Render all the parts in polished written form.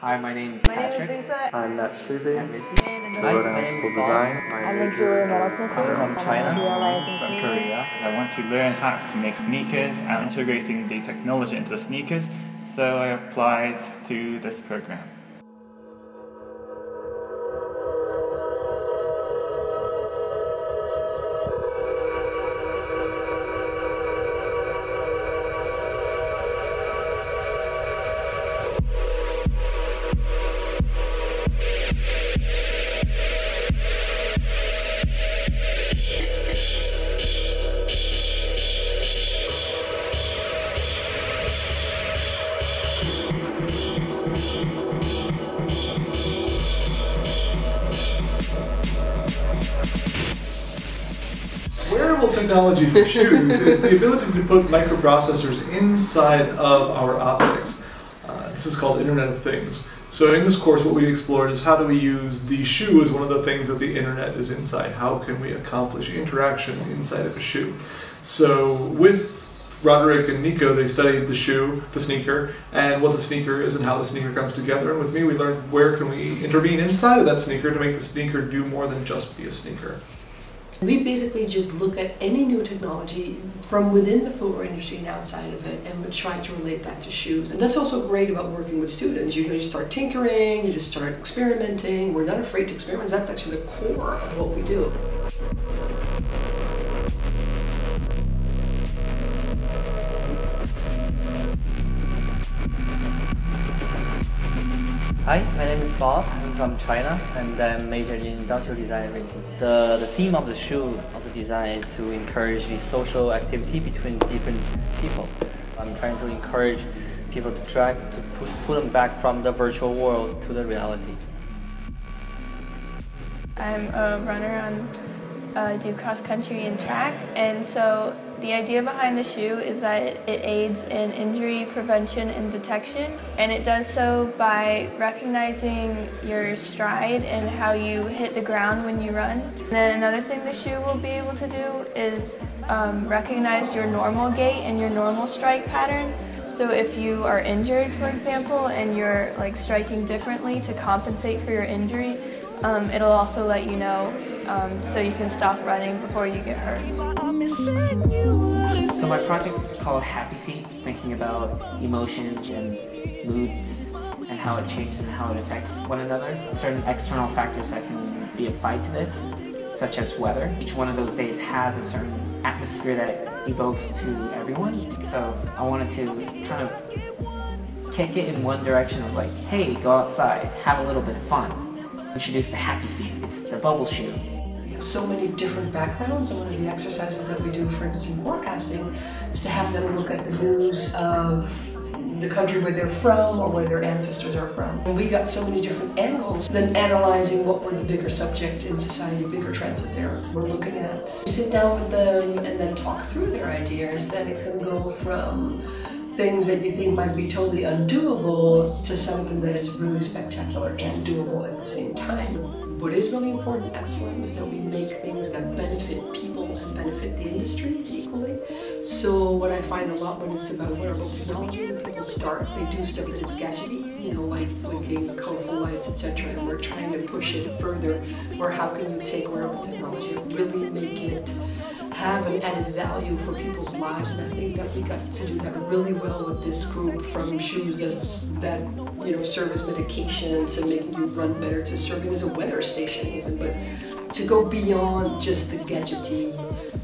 Hi, my name is Patrick. Lisa. I'm Matt Strebe. I'm RISD. I go to school design. I'm from China. I'm from Korea. I want to learn how to make sneakers and integrating the technology into the sneakers. So I applied to this program. Wearable technology for shoes is the ability to put microprocessors inside of our optics. This is called Internet of Things. So in this course what we explored is how do we use the shoe as one of the things that the internet is inside. How can we accomplish interaction inside of a shoe? So with Roderick and Nico, they studied the shoe, the sneaker, and what the sneaker is and how the sneaker comes together. And with me, we learned where can we intervene inside of that sneaker to make the sneaker do more than just be a sneaker. We basically just look at any new technology from within the footwear industry and outside of it, and we try to relate that to shoes. And that's also great about working with students. You know, you start tinkering, you just start experimenting. We're not afraid to experiment. That's actually the core of what we do. Hi, my name is Bob. I'm from China and I'm majoring in industrial design. The theme of the shoe of the design is to encourage the social activity between different people. I'm trying to encourage people to pull them back from the virtual world to the reality. I'm a runner and do cross country and track, and so the idea behind the shoe is that it aids in injury prevention and detection, and it does so by recognizing your stride and how you hit the ground when you run. And then another thing the shoe will be able to do is recognize your normal gait and your normal strike pattern. So if you are injured, for example, and you're like striking differently to compensate for your injury, it'll also let you know so you can stop running before you get hurt. So my project is called Happy Feet, thinking about emotions and moods and how it changes and how it affects one another. Certain external factors that can be applied to this, such as weather. Each one of those days has a certain atmosphere that evokes to everyone. So I wanted to kind of kick it in one direction of like, hey, go outside, have a little bit of fun. Introduce the Happy Feet. It's the bubble shoe. We have so many different backgrounds, and one of the exercises that we do, for instance, in forecasting, is to have them look at the news of the country where they're from or where their ancestors are from. And we got so many different angles, then analyzing what were the bigger subjects in society, bigger trends that they were looking at. You sit down with them and then talk through their ideas, then it can go from things that you think might be totally undoable to something that is really spectacular and doable at the same time. What is really important at SLEM is that we make things that benefit people and benefit the industry equally. So what I find a lot when it's about wearable technology, when people start, they do stuff that is gadgety, you know, like blinking, colorful lights, etc. And we're trying to push it further, or how can you take wearable technology and really make it have an added value for people's lives, and I think that we got to do that really well with this group, from shoes that you know, serve as medication, to making you run better, to serving as a weather station even, but to go beyond just the gadgety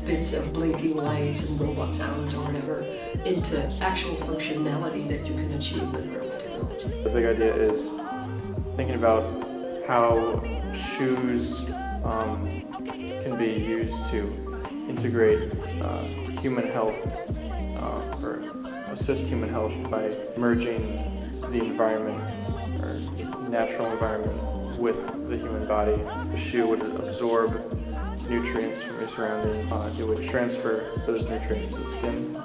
bits of blinking lights and robot sounds or whatever, into actual functionality that you can achieve with wearable technology. The big idea is thinking about how shoes can be used to integrate human health or assist human health by merging the environment or natural environment with the human body. The shoe would absorb nutrients from your surroundings. It would transfer those nutrients to the skin.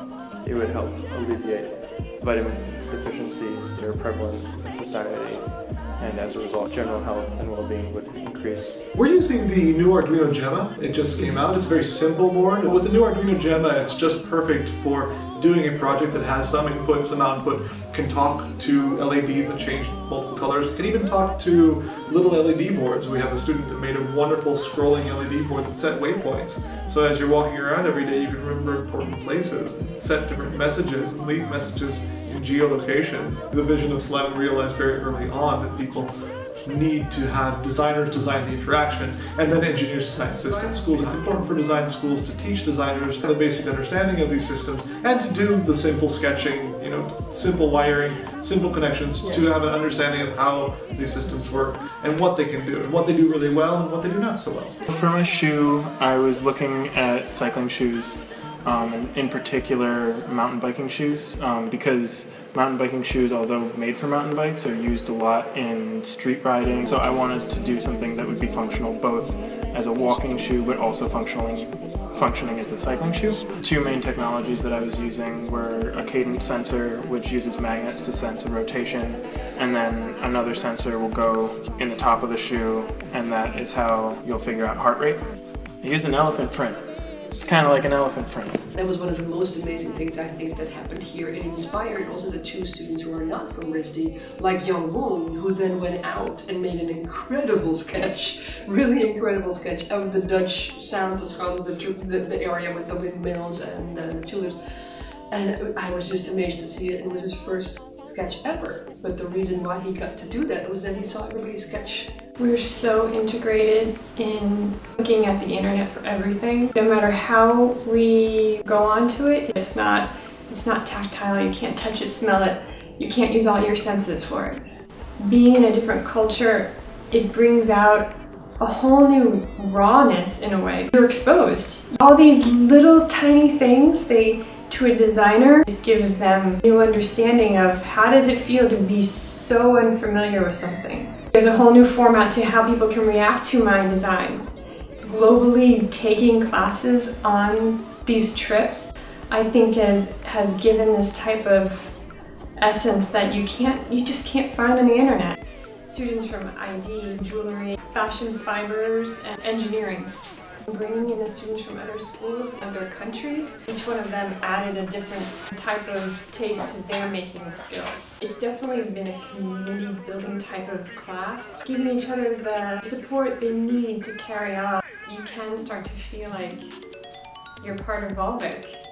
It would help alleviate vitamin deficiencies that are prevalent in society, and as a result, general health and well-being would increase. We're using the new Arduino Gemma. It just came out. It's a very simple board. With the new Arduino Gemma, it's just perfect for doing a project that has some input, some output, can talk to LEDs that change multiple colors, can even talk to little LED boards. We have a student that made a wonderful scrolling LED board that set waypoints. So as you're walking around every day, you can remember important places, and set different messages, and leave messages in geolocations. The vision of SLEM realized very early on that people need to have designers design the interaction and then engineers design system schools. It's important for design schools to teach designers the basic understanding of these systems and to do the simple sketching, you know, simple wiring, simple connections to have an understanding of how these systems work and what they can do and what they do really well and what they do not so well. For my shoe, I was looking at cycling shoes, in particular mountain biking shoes, because mountain biking shoes, although made for mountain bikes, are used a lot in street riding. So I wanted to do something that would be functional both as a walking shoe but also functioning as a cycling shoe. Two main technologies that I was using were a cadence sensor, which uses magnets to sense a rotation, and then another sensor will go in the top of the shoe, and that is how you'll figure out heart rate. I used an elephant print. Kind of like an elephant print. That was one of the most amazing things I think that happened here. It inspired also the two students who are not from RISD, like Youngwoon, who then went out and made an incredible sketch, really incredible sketch of the Dutch sounds of Schans, the area with the windmills and the tulips. And I was just amazed to see it. It was his first sketch ever. But the reason why he got to do that was that he saw everybody sketch. We're so integrated in looking at the internet for everything. No matter how we go onto it, it's not tactile. You can't touch it, smell it. You can't use all your senses for it. Being in a different culture, it brings out a whole new rawness in a way. You're exposed. All these little tiny things, to a designer, it gives them a new understanding of how does it feel to be so unfamiliar with something. There's a whole new format to how people can react to my designs. Globally taking classes on these trips, I think has given this type of essence that you just can't find on the internet. Students from ID, jewelry, fashion fibers, and engineering. Bringing in the students from other schools, other countries, each one of them added a different type of taste to their making of skills. It's definitely been a community building type of class, giving each other the support they need to carry on. You can start to feel like you're part of Waalwijk.